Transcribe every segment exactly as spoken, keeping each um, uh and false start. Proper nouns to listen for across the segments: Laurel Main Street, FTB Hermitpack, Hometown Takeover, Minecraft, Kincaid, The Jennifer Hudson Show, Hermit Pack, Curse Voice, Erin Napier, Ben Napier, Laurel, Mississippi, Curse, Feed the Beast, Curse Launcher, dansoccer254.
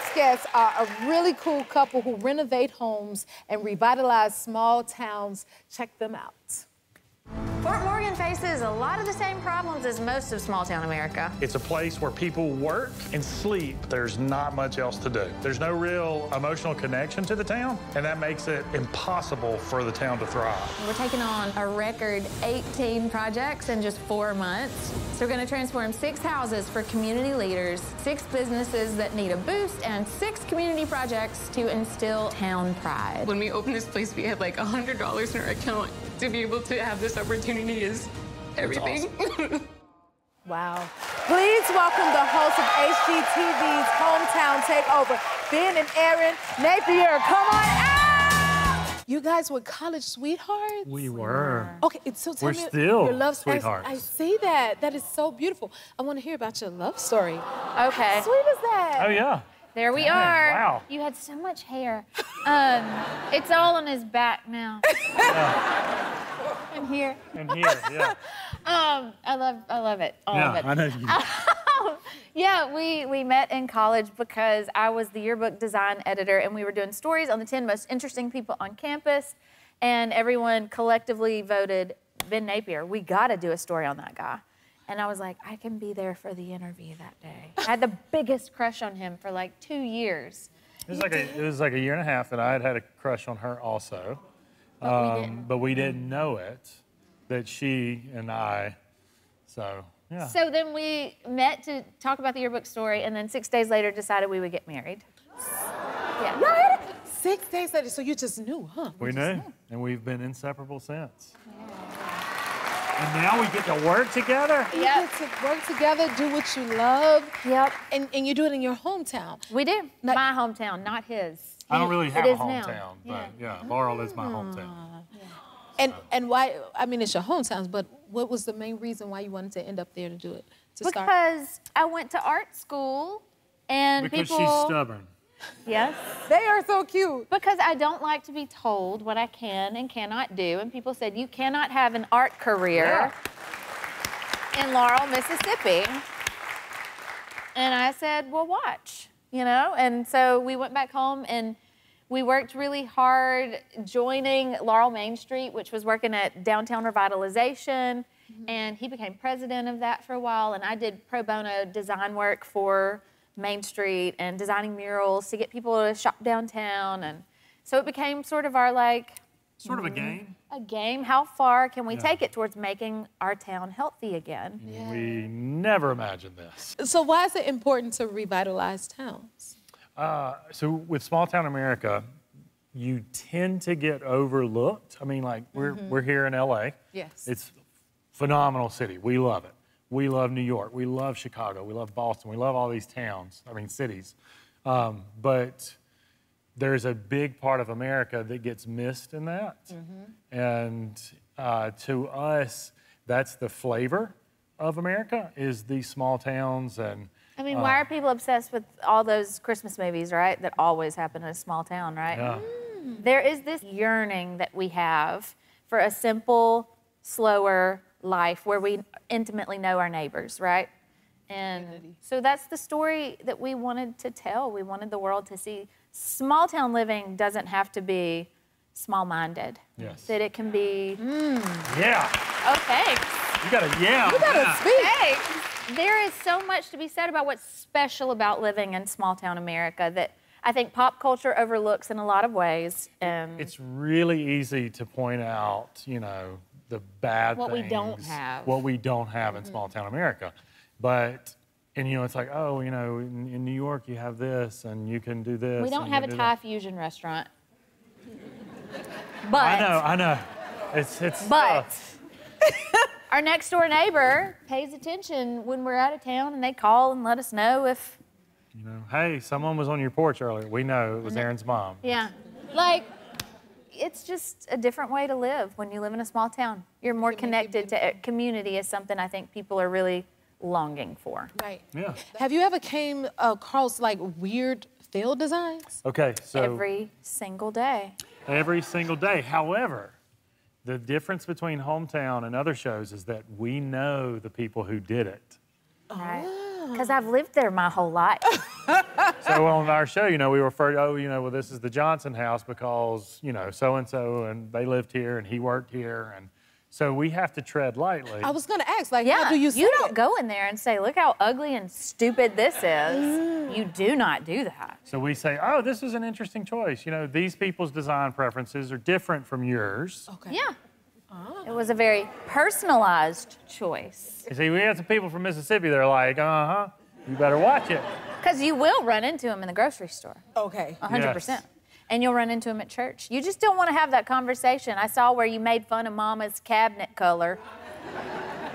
next guests are a really cool couple who renovate homes and revitalize small towns. Check them out. Fort Morgan faces a lot of the same problems as most of small-town America. It's a place where people work and sleep. There's not much else to do. There's no real emotional connection to the town, and that makes it impossible for the town to thrive. We're taking on a record eighteen projects in just four months. So we're going to transform six houses for community leaders, six businesses that need a boost, and six community projects to instill town pride. When we opened this place, we had like one hundred dollars in our account. To be able to have this opportunity is everything. Awesome. Wow. Please welcome the host of H G T V's Hometown Takeover, Ben and Erin Napier. Come on out! You guys were college sweethearts? We were. Okay, so tell we're me still your love story. I see that. That is so beautiful. I want to hear about your love story. Okay. How sweet is that? Oh, yeah. There we are. Wow. You had so much hair. Um, it's all on his back now. Yeah. And here. And here, yeah. Um, I love, I love it. All yeah, of it. I know you do. Yeah, we, we met in college because I was the yearbook design editor, and we were doing stories on the ten most interesting people on campus, and everyone collectively voted Ben Napier. We got to do a story on that guy. And I was like, I can be there for the interview that day. I had the biggest crush on him for like two years. It was like a, it was like a year and a half that I had had a crush on her also. But, um, we, didn't. but we didn't know it, that she and I, so, yeah. So then we met to talk about the yearbook story, and then six days later decided we would get married. Yeah. What? Six days later, so you just knew, huh? We, we knew, knew, and we've been inseparable since. Yeah. And now we get to work together? Yeah. To work together, do what you love. Yep. And, and you do it in your hometown. We do. Not, my hometown, not his. I don't really have it a hometown, now. But yeah, yeah, Laurel mm. is my hometown. Yeah. And, so. and why, I mean, it's your hometown, but what was the main reason why you wanted to end up there to do it? To because start? I went to art school and because people... Because she's stubborn. Yes. They are so cute. Because I don't like to be told what I can and cannot do. And people said, you cannot have an art career yeah. in Laurel, Mississippi. And I said, well, watch, you know? And so we went back home and we worked really hard joining Laurel Main Street, which was working at downtown revitalization. Mm-hmm. And he became president of that for a while. And I did pro bono design work for Main Street and designing murals to get people to shop downtown, and so it became sort of our like sort of mm, a game a game how far can we yeah. take it towards making our town healthy again. Yeah. We never imagined this. So why is it important to revitalize towns? Uh, so with small town America, you tend to get overlooked. I mean, like we're mm-hmm. we're here in L A. Yes, it's a phenomenal city. We love it. We love New York, we love Chicago, we love Boston, we love all these towns, I mean cities. Um, but there's a big part of America that gets missed in that. Mm-hmm. And uh, to us, that's the flavor of America, is these small towns. And I mean, why uh, are people obsessed with all those Christmas movies, right? That always happen in a small town, right? Yeah. Mm. There is this yearning that we have for a simple, slower life where we intimately know our neighbors, right? And Community. So that's the story that we wanted to tell. We wanted the world to see small town living doesn't have to be small-minded. Yes. That it can be... Mm. Yeah. Oh, thanks. You gotta, yeah. You gotta yeah. speak. Thanks. There is so much to be said about what's special about living in small-town America that I think pop culture overlooks in a lot of ways. And it's really easy to point out, you know, the bad what things, we don't have. What we don't have in mm-hmm. small town America. But, and you know, it's like, oh, you know, in, in New York you have this and you can do this. We don't have a Thai that. fusion restaurant. But. I know, I know. It's, it's But our next door neighbor pays attention when we're out of town, and they call and let us know if. You know, hey, someone was on your porch earlier. We know it was Erin's mom. Yeah, like. It's just a different way to live when you live in a small town. You're more connected to community, is something I think people are really longing for. Right. Yeah. Have you ever came across like weird fail designs? Okay, so... Every single day. Every single day. However, the difference between Hometown and other shows is that we know the people who did it. Right. Because I've lived there my whole life. So know, on our show, you know, we refer to, oh, you know, well, this is the Johnson house because, you know, so-and-so, and they lived here, and he worked here, and so we have to tread lightly. I was going to ask, like, yeah, how do you say you don't it? Go in there and say, look how ugly and stupid this is. Mm. You do not do that. So we say, oh, this is an interesting choice. You know, these people's design preferences are different from yours. Okay. Yeah. Oh. It was a very personalized choice. You see, we had some people from Mississippi that are like, uh-huh, you better watch it. Because you will run into them in the grocery store. Okay. one hundred percent. Yes. And you'll run into them at church. You just don't want to have that conversation. I saw where you made fun of Mama's cabinet color.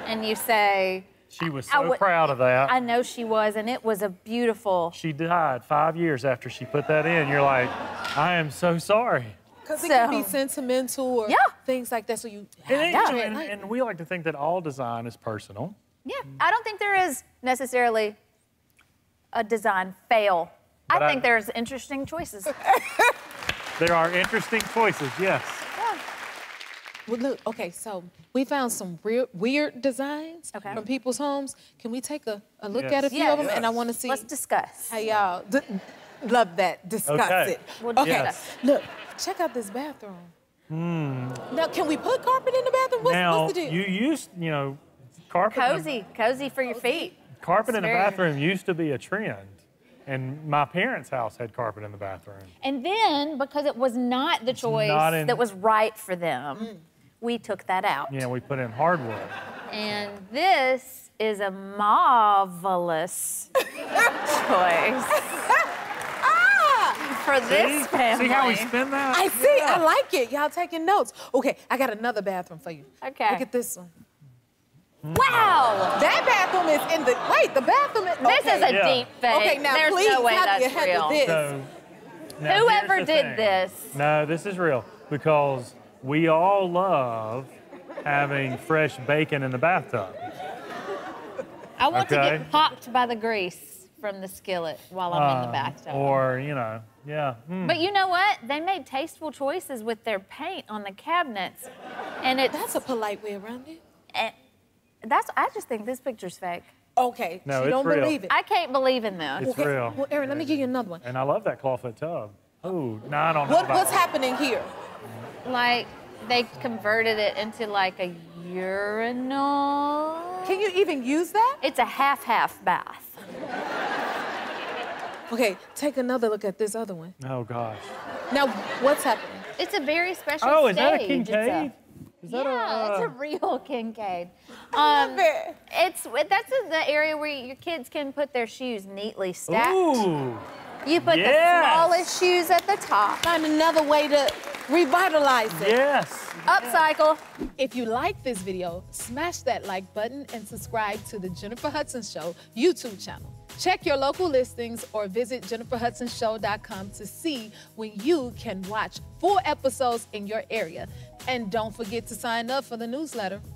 And you say... She was so proud of that. I know she was, and it was a beautiful... She died five years after she put that in. You're like, I am so sorry. Because so, it can be sentimental or yeah. things like that, so you... Have it is, to and, like, and we like to think that all design is personal. Yeah, I don't think there is necessarily a design fail. But I think I, there's interesting choices. There are interesting choices, yes. Yeah. Well, look, okay, so we found some weird, weird designs okay. from people's homes. Can we take a, a look yes. at a few yes. of them? Yes. And I want to see... Let's discuss. How y'all... Love that. Discuss okay. it. We'll okay. Yes. Look, check out this bathroom. Mm. Now, can we put carpet in the bathroom? What's, now, what's the deal? You used, you know, carpet... Cozy. The, cozy for your feet. Carpet it's in the bathroom used to be a trend. And my parents' house had carpet in the bathroom. And then, because it was not the it's choice not in... that was right for them, mm. we took that out. Yeah, we put in hardwood. And this is a marvelous choice ah! for see? This family. See how we spin that? I see, yeah. I like it. Y'all taking notes. Okay, I got another bathroom for you. Okay. Look at this one. Wow! That bathroom is in the... Wait, the bathroom is... Okay. This is a yeah. deep fake. Okay, now there's please no way that's real. This. So, whoever did thing. This... No, this is real, because we all love having fresh bacon in the bathtub. I want okay? to get popped by the grease from the skillet while I'm um, in the bathtub. Or, you know, yeah. Mm. But you know what? They made tasteful choices with their paint on the cabinets, and it... That's a polite way around it. And, That's. I just think this picture's fake. Okay, no, you don't real. Believe it. I can't believe in this. It's okay. real. Well, Erin, let me give you another one. And I love that clawfoot tub. Oh, no, I don't know what, What's that. Happening here? Like, they converted it into, like, a urinal. Can you even use that? It's a half-half bath. Okay, take another look at this other one. Oh, gosh. Now, what's happening? It's a very special oh, stage. Oh, is that a Kincaid? Is yeah, a, uh... it's a real Kincaid. I um, love it. It's, that's the area where your kids can put their shoes neatly stacked. Ooh. You put yes. the smallest shoes at the top. Find another way to revitalize it. Yes. Upcycle. If you like this video, smash that like button and subscribe to The Jennifer Hudson Show YouTube channel. Check your local listings or visit jennifer hudson show dot com to see when you can watch four episodes in your area. And don't forget to sign up for the newsletter.